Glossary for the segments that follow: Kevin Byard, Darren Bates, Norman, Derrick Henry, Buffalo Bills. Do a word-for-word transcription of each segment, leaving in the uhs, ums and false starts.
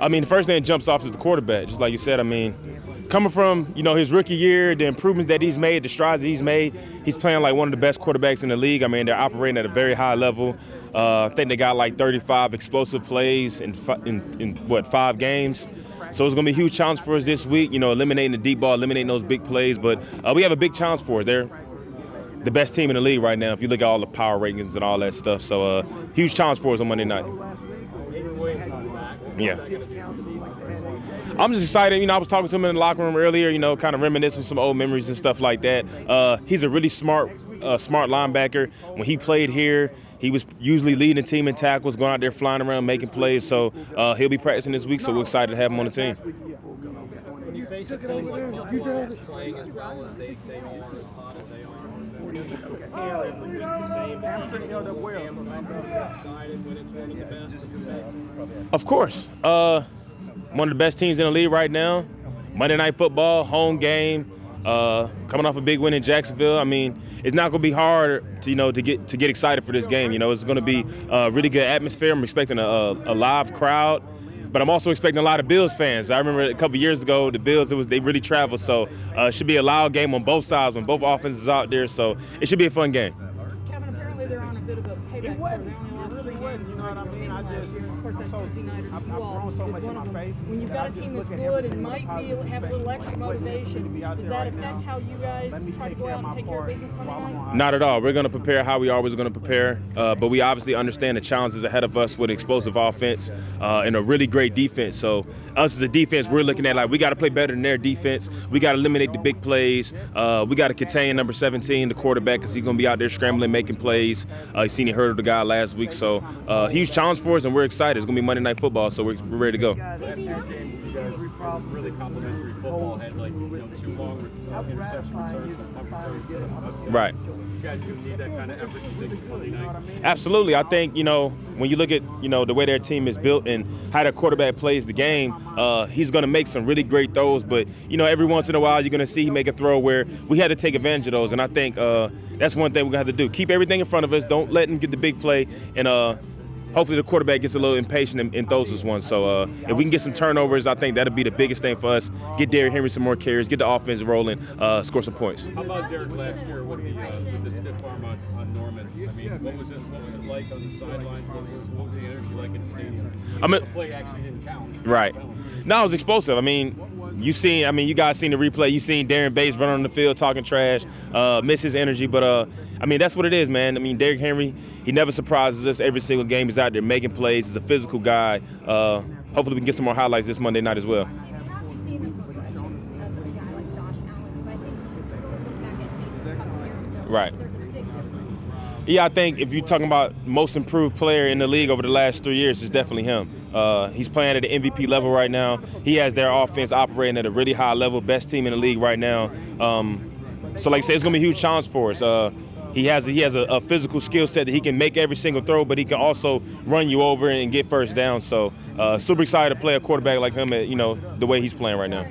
I mean, the first thing that jumps off is the quarterback, just like you said. I mean, coming from, you know, his rookie year, the improvements that he's made, the strides that he's made, he's playing like one of the best quarterbacks in the league. I mean, they're operating at a very high level. Uh, I think they got like thirty-five explosive plays in, in, in what, five games. So it's going to be a huge challenge for us this week, you know, eliminating the deep ball, eliminating those big plays. But uh, we have a big challenge for us. They're the best team in the league right now if you look at all the power rankings and all that stuff. So uh, huge challenge for us on Monday night. Yeah. I'm just excited. You know, I was talking to him in the locker room earlier, you know, kind of reminiscing some old memories and stuff like that. Uh, he's a really smart, uh, smart linebacker. When he played here, he was usually leading the team in tackles, going out there flying around, making plays. So uh, he'll be practicing this week, so we're excited to have him on the team. When you face a team like Buffalo that's playing as well as they, they are, as hot as they are, of course. Uh, one of the best teams in the league right now. Monday Night Football, home game, uh, coming off a big win in Jacksonville. I mean, it's not going to be hard to, you know, to get to get excited for this game. You know, it's going to be a really good atmosphere. I'm expecting a, a live crowd. But I'm also expecting a lot of Bills fans. I remember a couple years ago, the Bills, it was they really traveled, so it uh, should be a loud game on both sides when both offenses out there, so it should be a fun game. Kevin, apparently they're on a bit of a payback tour. They only lost three games in the regular season last year. Of course, that Tuesday nighter to you all is one of them. When you've got a team that's good and might be able to have a little extra motivation, does that affect how you guys try to go out and take care of business Monday night? Not at all. We're going to prepare how we always going to prepare, uh, but we obviously understand the challenges ahead of us with explosive offense uh, and a really great defense. So us as a defense, we're looking at like we got to play better than their defense. We got to eliminate the big plays. Uh, we got to contain number seventeen, the quarterback, because he's going to be out there scrambling, making plays. Uh, you seen he hurdled the guy last week, so uh, huge challenge for us, and we're excited. It's going to be Monday Night Football, so we're, we're ready to go. Right. Absolutely. I think, you know, when you look at, you know, the way their team is built and how their quarterback plays the game, uh, he's going to make some really great throws. But, you know, every once in a while you're going to see he make a throw where we had to take advantage of those. And I think uh, that's one thing we're going to have to do. Keep everything in front of us. Don't let him get the big play. And uh, hopefully the quarterback gets a little impatient and, and throws this one. So uh, if we can get some turnovers, I think that'll be the biggest thing for us. Get Derrick Henry some more carries, get the offense rolling, uh, score some points. How about Derrick last year with the, uh, with the stiff arm on, on Norman? I mean, what was it, what was it like on the sidelines? What was, what was the energy like in the stadium? I mean, the play actually didn't count. Right. No, it was explosive. I mean, you seen, I mean, you guys seen the replay. You seen Darren Bates running on the field talking trash, uh, miss his energy. But, uh, I mean, that's what it is, man. I mean, Derrick Henry, he never surprises us. Every single game he's out there making plays. He's a physical guy. Uh, hopefully we can get some more highlights this Monday night as well. Right. Yeah, I think if you're talking about most improved player in the league over the last three years, it's definitely him. Uh, he's playing at an M V P level right now. He has their offense operating at a really high level, best team in the league right now. Um, so, like I said, it's going to be a huge challenge for us. Uh, he has, a, he has a, a physical skill set that he can make every single throw, but he can also run you over and get first down. So, uh, super excited to play a quarterback like him at, you know, the way he's playing right now.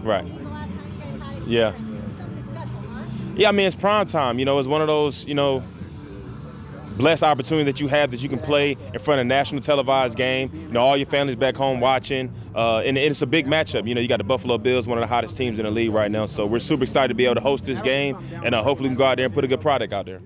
Right. Yeah. Yeah, I mean, it's prime time. You know, it's one of those, you know, blessed opportunities that you have that you can play in front of a national televised game. You know, all your family's back home watching. Uh, and, and it's a big matchup. You know, you got the Buffalo Bills, one of the hottest teams in the league right now. So we're super excited to be able to host this game. And uh, hopefully we can go out there and put a good product out there.